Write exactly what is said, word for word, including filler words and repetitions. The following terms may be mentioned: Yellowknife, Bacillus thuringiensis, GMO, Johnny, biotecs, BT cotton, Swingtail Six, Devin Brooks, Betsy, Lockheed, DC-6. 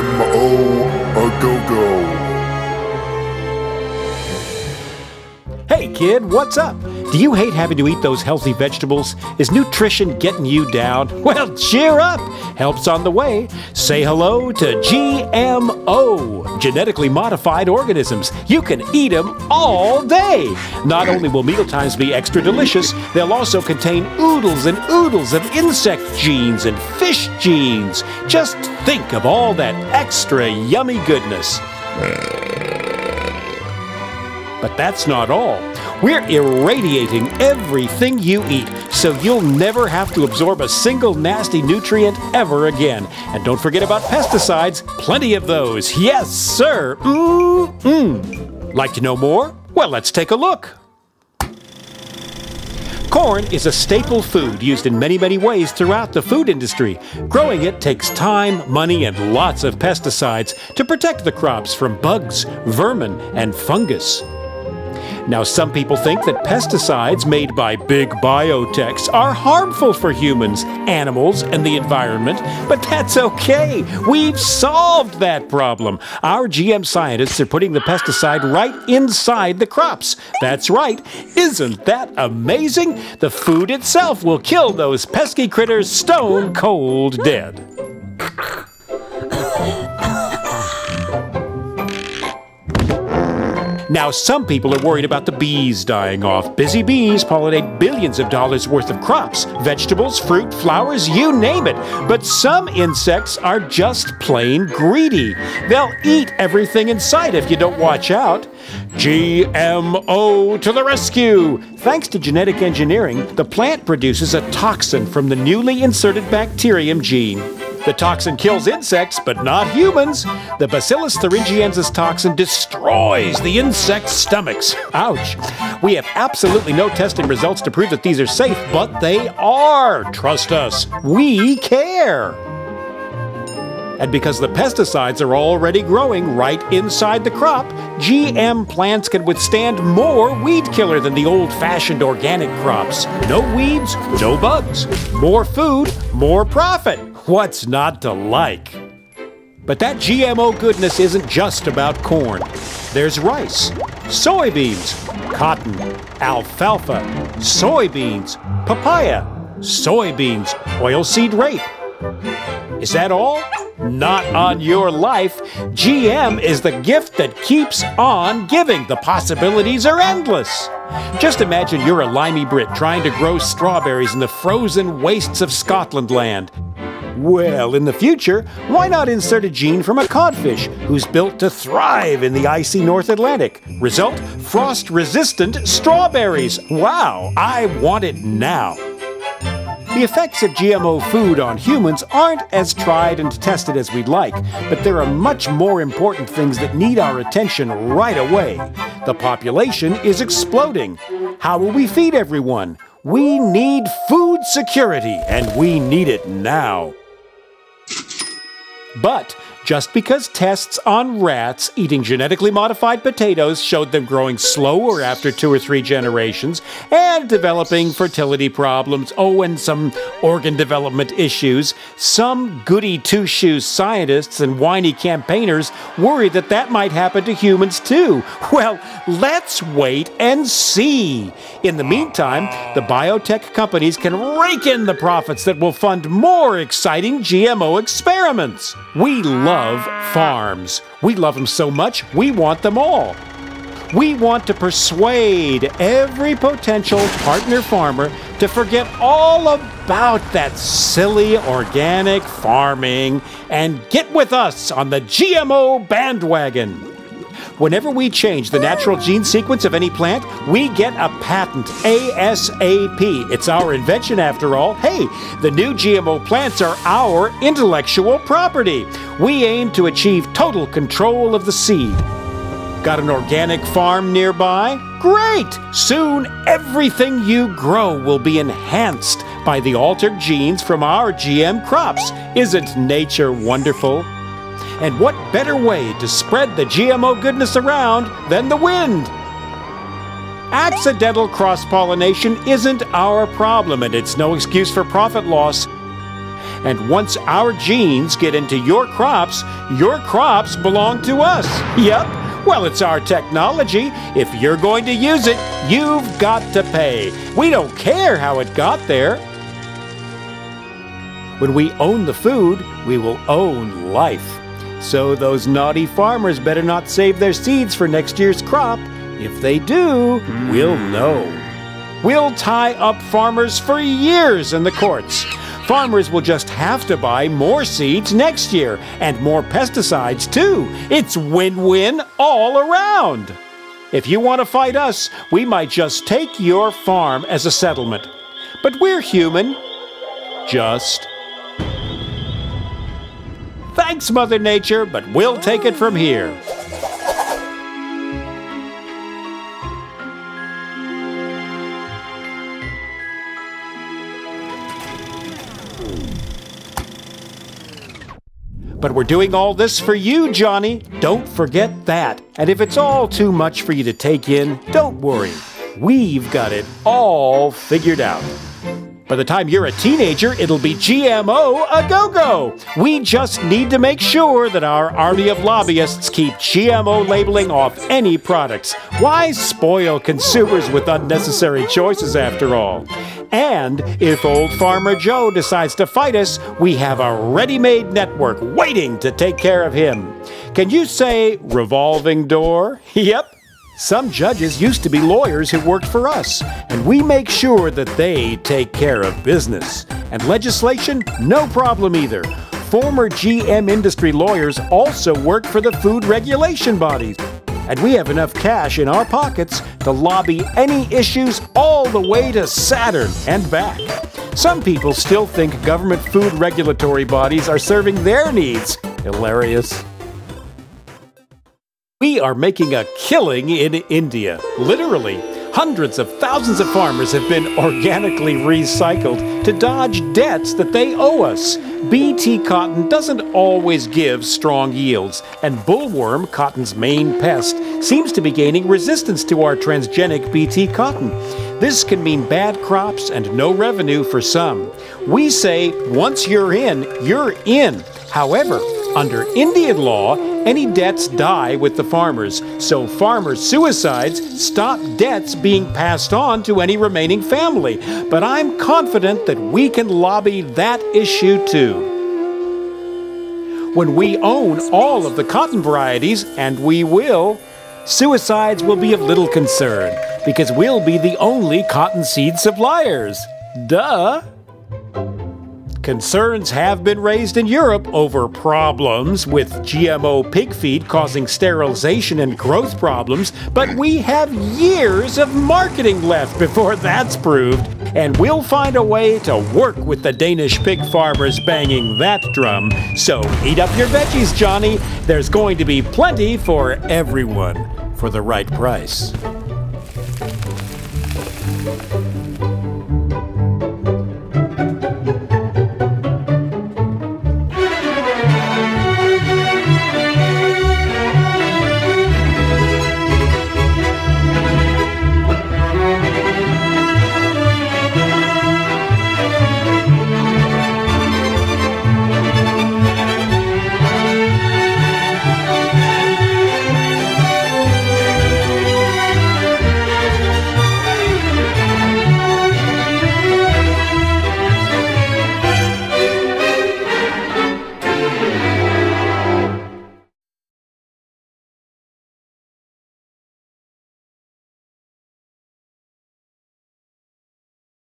G M O a-go-go. Hey kid, what's up? Do you hate having to eat those healthy vegetables? Is nutrition getting you down? Well, cheer up! Help's on the way. Say hello to G M O, genetically modified organisms. You can eat them all day. Not only will mealtimes be extra delicious, they'll also contain oodles and oodles of insect genes and fish genes. Just think of all that extra yummy goodness. But that's not all. We're irradiating everything you eat, so you'll never have to absorb a single nasty nutrient ever again. And don't forget about pesticides, plenty of those. Yes, sir. Mm-mm. Like to know more? Well, let's take a look. Corn is a staple food used in many, many ways throughout the food industry. Growing it takes time, money, and lots of pesticides to protect the crops from bugs, vermin, and fungus. Now, some people think that pesticides made by big biotechs are harmful for humans, animals, and the environment, but that's okay. We've solved that problem. Our G M scientists are putting the pesticide right inside the crops. That's right. Isn't that amazing? The food itself will kill those pesky critters stone cold dead. Now, some people are worried about the bees dying off. Busy bees pollinate billions of dollars worth of crops, vegetables, fruit, flowers, you name it. But some insects are just plain greedy. They'll eat everything in sight if you don't watch out. G M O to the rescue! Thanks to genetic engineering, the plant produces a toxin from the newly inserted bacterium gene. The toxin kills insects, but not humans. The Bacillus thuringiensis toxin destroys the insects' stomachs. Ouch. We have absolutely no testing results to prove that these are safe, but they are. Trust us, we care. And because the pesticides are already growing right inside the crop, G M plants can withstand more weed killer than the old-fashioned organic crops. No weeds, no bugs. More food, more profit. What's not to like? But that G M O goodness isn't just about corn. There's rice, soybeans, cotton, alfalfa, soybeans, papaya, soybeans, oilseed rape. Is that all? Not on your life. G M is the gift that keeps on giving. The possibilities are endless. Just imagine you're a limey Brit trying to grow strawberries in the frozen wastes of Scotland land. Well, in the future, why not insert a gene from a codfish who's built to thrive in the icy North Atlantic? Result, frost-resistant strawberries. Wow, I want it now. The effects of G M O food on humans aren't as tried and tested as we'd like, but there are much more important things that need our attention right away. The population is exploding. How will we feed everyone? We need food security, and we need it now. But just because tests on rats eating genetically modified potatoes showed them growing slower after two or three generations and developing fertility problems, oh, and some organ development issues, some goody-two-shoes scientists and whiny campaigners worry that that might happen to humans too. Well, let's wait and see. In the meantime, the biotech companies can rake in the profits that will fund more exciting G M O experiments. We love farms. We love them so much, we want them all. We want to persuade every potential partner farmer to forget all about that silly organic farming and get with us on the G M O bandwagon. Whenever we change the natural gene sequence of any plant, we get a patent ASAP. It's our invention after all. Hey, the new G M O plants are our intellectual property. We aim to achieve total control of the seed. Got an organic farm nearby? Great! Soon, everything you grow will be enhanced by the altered genes from our G M crops. Isn't nature wonderful? And what better way to spread the G M O goodness around than the wind? Accidental cross-pollination isn't our problem, and it's no excuse for profit loss. And once our genes get into your crops, your crops belong to us. Yep. Well, it's our technology. If you're going to use it, you've got to pay. We don't care how it got there. When we own the food, we will own life. So those naughty farmers better not save their seeds for next year's crop. If they do, we'll know. We'll tie up farmers for years in the courts. Farmers will just have to buy more seeds next year, and more pesticides too. It's win-win all around. If you want to fight us, we might just take your farm as a settlement. But we're human. Just. Thanks, Mother Nature, but we'll take it from here. But we're doing all this for you, Johnny. Don't forget that. And if it's all too much for you to take in, don't worry. We've got it all figured out. By the time you're a teenager, it'll be G M O a go-go. We just need to make sure that our army of lobbyists keep G M O labeling off any products. Why spoil consumers with unnecessary choices after all? And if old Farmer Joe decides to fight us, we have a ready-made network waiting to take care of him. Can you say revolving door? Yep. Some judges used to be lawyers who worked for us, and we make sure that they take care of business. And legislation? No problem either. Former G M industry lawyers also work for the food regulation bodies. And we have enough cash in our pockets to lobby any issues all the way to Saturn and back. Some people still think government food regulatory bodies are serving their needs. Hilarious. We are making a killing in India, literally. Hundreds of thousands of farmers have been organically recycled to dodge debts that they owe us. B T cotton doesn't always give strong yields, and bullworm, cotton's main pest, seems to be gaining resistance to our transgenic B T cotton. This can mean bad crops and no revenue for some. We say once you're in, you're in. However, under Indian law, any debts die with the farmers, so farmer suicides stop debts being passed on to any remaining family. But I'm confident that we can lobby that issue too. When we own all of the cotton varieties, and we will, suicides will be of little concern, because we'll be the only cotton seed suppliers. Duh! Concerns have been raised in Europe over problems with G M O pig feed causing sterilization and growth problems, but we have years of marketing left before that's proved, and we'll find a way to work with the Danish pig farmers banging that drum. So eat up your veggies, Johnny. There's going to be plenty for everyone for the right price.